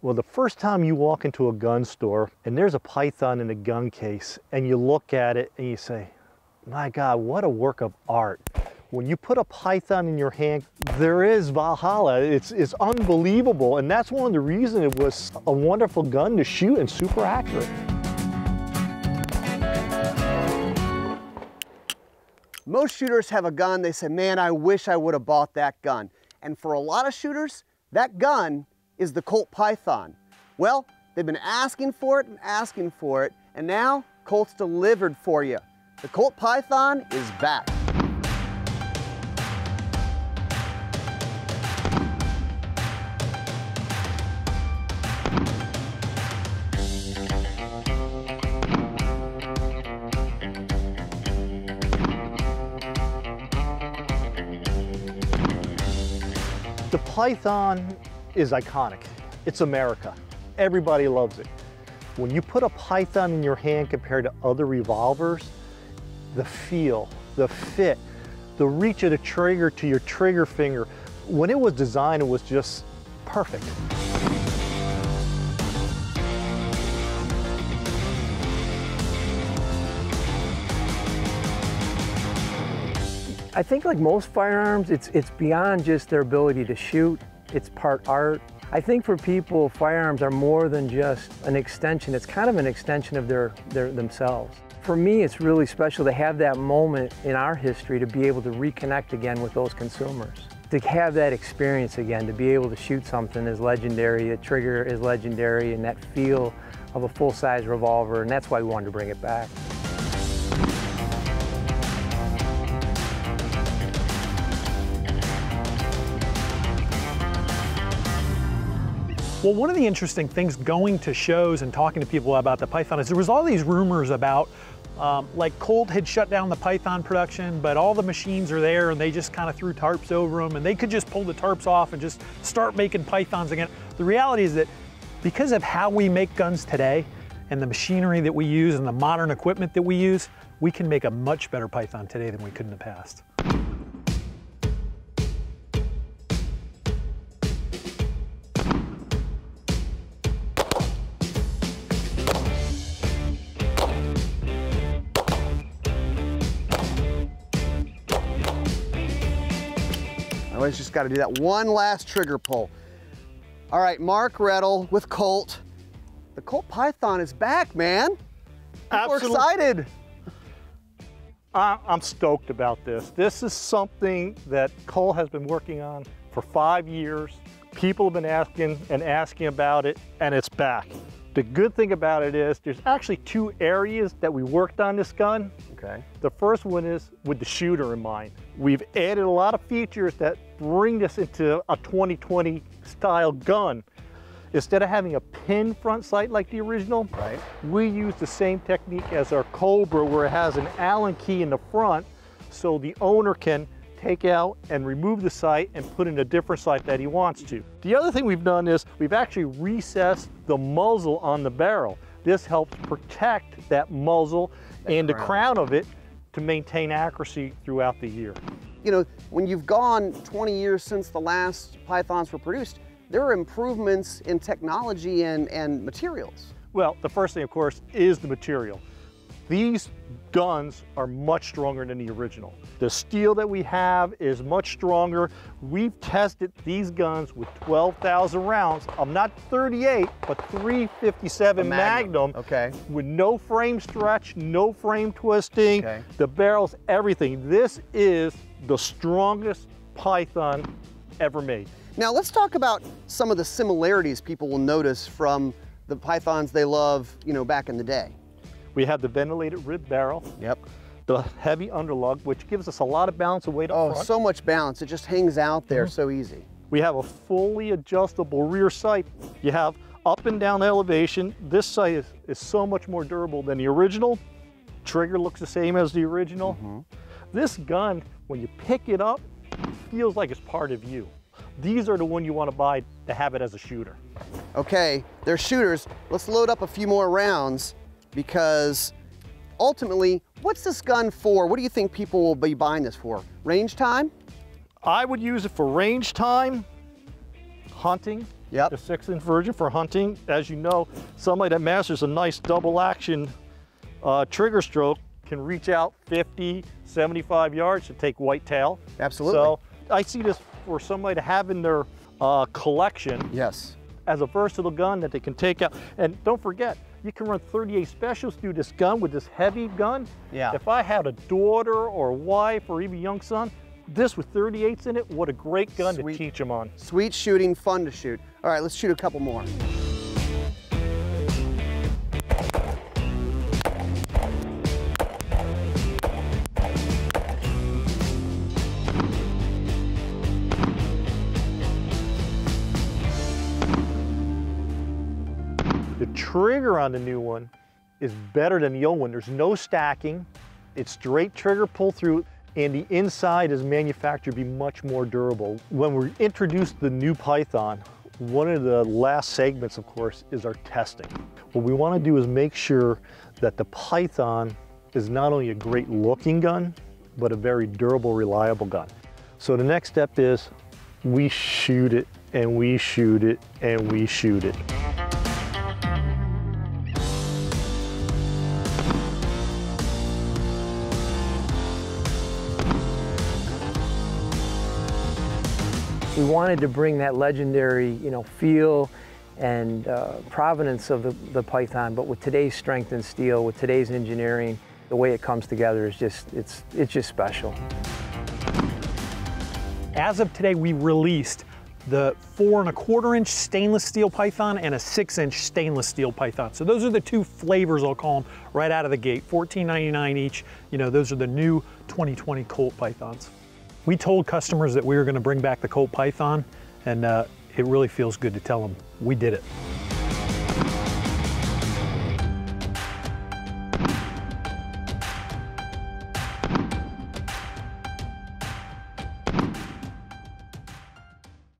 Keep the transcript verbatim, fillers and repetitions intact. Well, the first time you walk into a gun store and there's a python in a gun case and you look at it and you say, my God, what a work of art. When you put a python in your hand, there is Valhalla. It's, it's unbelievable. And that's one of the reasons it was a wonderful gun to shoot and super accurate. Most shooters have a gun, they say, man, I wish I would have bought that gun. And for a lot of shooters, that gun is the Colt Python. Well, they've been asking for it and asking for it, and now Colt's delivered for you. The Colt Python is back. The Python is iconic. It's America. Everybody loves it. When you put a Python in your hand compared to other revolvers, the feel, the fit, the reach of the trigger to your trigger finger, when it was designed, it was just perfect. I think like most firearms, it's, it's beyond just their ability to shoot, it's part art. I think for people, firearms are more than just an extension, it's kind of an extension of their, their themselves. For me, it's really special to have that moment in our history to be able to reconnect again with those consumers. To have that experience again, to be able to shoot something is legendary, a trigger is legendary, and that feel of a full-size revolver, and that's why we wanted to bring it back. Well, one of the interesting things going to shows and talking to people about the Python is there was all these rumors about, um, like Colt had shut down the Python production, but all the machines are there and they just kind of threw tarps over them and they could just pull the tarps off and just start making Pythons again. The reality is that because of how we make guns today and the machinery that we use and the modern equipment that we use, we can make a much better Python today than we could in the past. Always just got to do that one last trigger pull. All right, Mark Rettle with Colt. The Colt Python is back, man. People are excited. I, I'm stoked about this. This is something that Colt has been working on for five years. People have been asking and asking about it, and it's back. The good thing about it is there's actually two areas that we worked on this gun. Okay. The first one is with the shooter in mind. We've added a lot of features that bring this into a twenty twenty style gun. Instead of having a pin front sight like the original, right, we use the same technique as our Cobra where it has an Allen key in the front so the owner can take out and remove the sight and put in a different sight that he wants to. The other thing we've done is we've actually recessed the muzzle on the barrel. This helps protect that muzzle and the crown of it to maintain accuracy throughout the year. You know, when you've gone twenty years since the last Pythons were produced, there are improvements in technology and, and materials. Well, the first thing, of course, is the material. These guns are much stronger than the original. The steel that we have is much stronger. We've tested these guns with twelve thousand rounds. I'm not thirty-eight, but three fifty-seven Magnum. Magnum. Okay. With no frame stretch, no frame twisting, okay, the barrels, everything. This is the strongest Python ever made. Now let's talk about some of the similarities people will notice from the Pythons they love, you know, back in the day. We have the ventilated rib barrel, yep, the heavy underlug, which gives us a lot of balance and weight up front. Oh, so much balance. It just hangs out there, mm-hmm, so easy. We have a fully adjustable rear sight. You have up and down elevation. This sight is, is so much more durable than the original. Trigger looks the same as the original. Mm-hmm. This gun, when you pick it up, feels like it's part of you. These are the one you want to buy to have it as a shooter. Okay, they're shooters. Let's load up a few more rounds, because ultimately, what's this gun for? What do you think people will be buying this for? Range time? I would use it for range time, hunting, Yep. The six inch version for hunting. As you know, somebody that masters a nice double action uh, trigger stroke can reach out fifty, seventy-five yards to take whitetail. Absolutely. So I see this for somebody to have in their uh, collection. Yes. As a versatile gun that they can take out. And don't forget, you can run thirty-eight specials through this gun with this heavy gun. Yeah. If I had a daughter or wife or even young son, this with thirty-eights in it, what a great gun Sweet. to teach them on. Sweet shooting, fun to shoot. All right, let's shoot a couple more. The trigger on the new one is better than the old one. There's no stacking. It's straight trigger pull through, and the inside is manufactured to be much more durable. When we introduced the new Python, one of the last segments, of course, is our testing. What we want to do is make sure that the Python is not only a great looking gun, but a very durable, reliable gun. So the next step is we shoot it, and we shoot it, and we shoot it. We wanted to bring that legendary, you know, feel and uh, provenance of the, the Python, but with today's strength and steel, with today's engineering, the way it comes together is just, it's, it's just special. As of today, we released the four and a quarter inch stainless steel Python and a six inch stainless steel Python. So those are the two flavors, I'll call them, right out of the gate, fourteen ninety-nine each. You know, those are the new twenty twenty Colt Pythons. We told customers that we were going to bring back the Colt Python, and uh, it really feels good to tell them we did it.